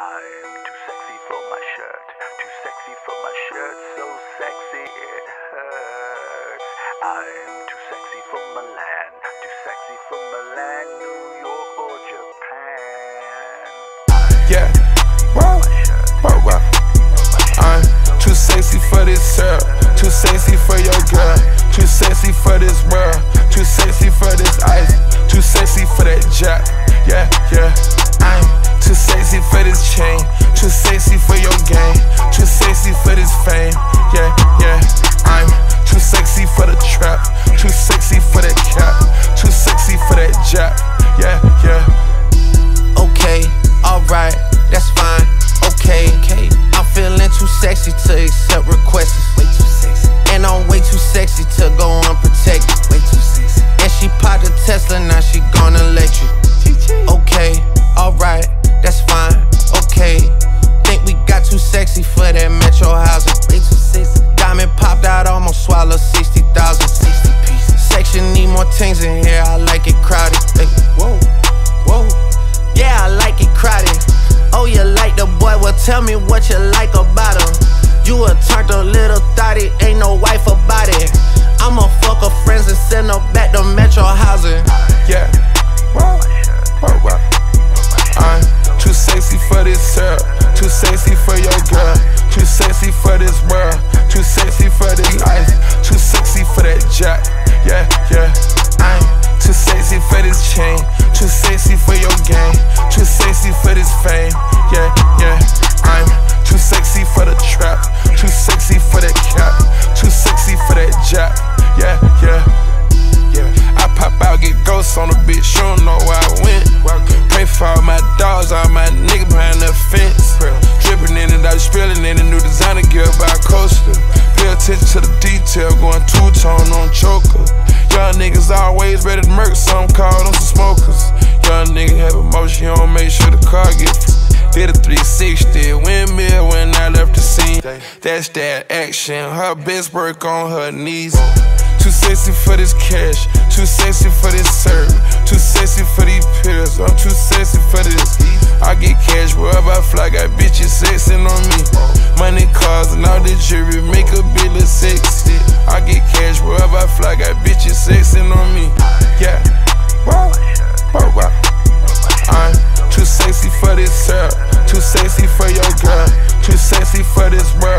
I'm too sexy for my shirt, too sexy for my shirt, so sexy it hurts. I'm too sexy for Milan, too sexy for Milan, New York or Japan. Yeah, wow, wow, wow. I'm too sexy for this syrup, too sexy for your girl, too sexy for this world, too sexy for this ice, too sexy for that jack. Yeah, yeah, I'm too sexy for this chain, too sexy for your game, too sexy for this fame. Yeah, yeah, I'm too sexy for the trap, too sexy for that cap, too sexy for that jab. Yeah, yeah. Okay, alright, that's fine. Okay, okay, I'm feeling too sexy to accept requests. Way too sexy, and I'm way too sexy to go unprotected. Way too sexy, and she popped a Tesla, now she gone electric. Okay, alright. That's fine, okay. Think we got too sexy for that metro housing. Diamond popped out, almost swallowed 60,000. 60 pieces. Section need more things in here, I like it crowded. Hey, whoa, whoa. Yeah, I like it crowded. Oh, you like the boy, well tell me what you like about him. You a turned a little thotty, ain't no wife about it. I'ma fuck her friends and send her back to metro housing. Yeah, whoa, whoa, whoa. Too sexy for this syrup, too sexy for your girl, too sexy for this world, too sexy for this ice, too sexy for that jack. Yeah, yeah. I'm too sexy for this chain, too sexy for your game, too sexy for this fame. Yeah, yeah. I'm too sexy for the trap, too sexy for that cap, too sexy for that jack. Yeah, yeah. I pop out, get ghosts on a bitch, you don't know where I went. Pray for all my dogs, all my niggas behind the fence. Drippin' in it, I was spillin' in a new designer gear by a coaster. Pay attention to the detail, going two-tone on choker. Young niggas always ready to murk, some call them some smokers. Young nigga have emotion, you don't make sure the car gets. Did a 360, windmill when I left the scene. That's that action, her best work on her knees. Too sexy for this cash, too sexy for this serve, too sexy for these pills, I'm too sexy for this. I get cash wherever I fly, got bitches sexing on me. Money, cars, and all the jewelry make a bitch look sexy. I get cash wherever I fly, got bitches sexing on me. Yeah, wow, wow, wow. I'm too sexy for this serve, too sexy for your girl, too sexy for this world.